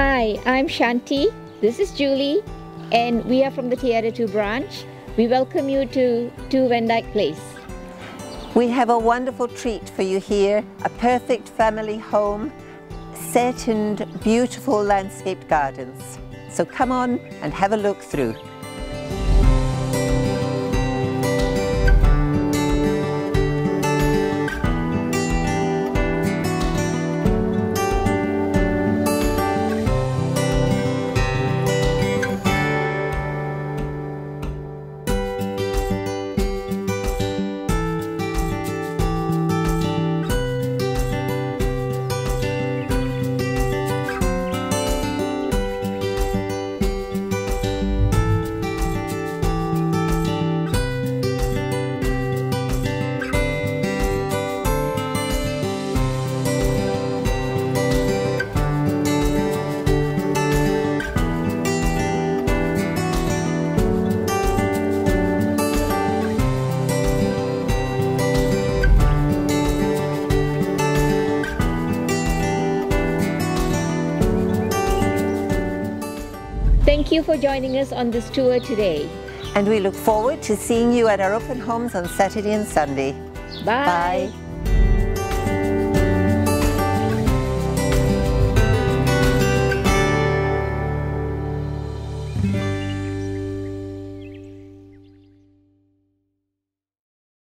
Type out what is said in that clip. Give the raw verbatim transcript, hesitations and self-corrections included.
Hi, I'm Shanti, this is Julie, and we are from the Te Atatu branch. We welcome you to, to Van Dyke Place. We have a wonderful treat for you here, a perfect family home set in beautiful landscaped gardens. So come on and have a look through. Thank you for joining us on this tour today. And we look forward to seeing you at our open homes on Saturday and Sunday. Bye. Bye.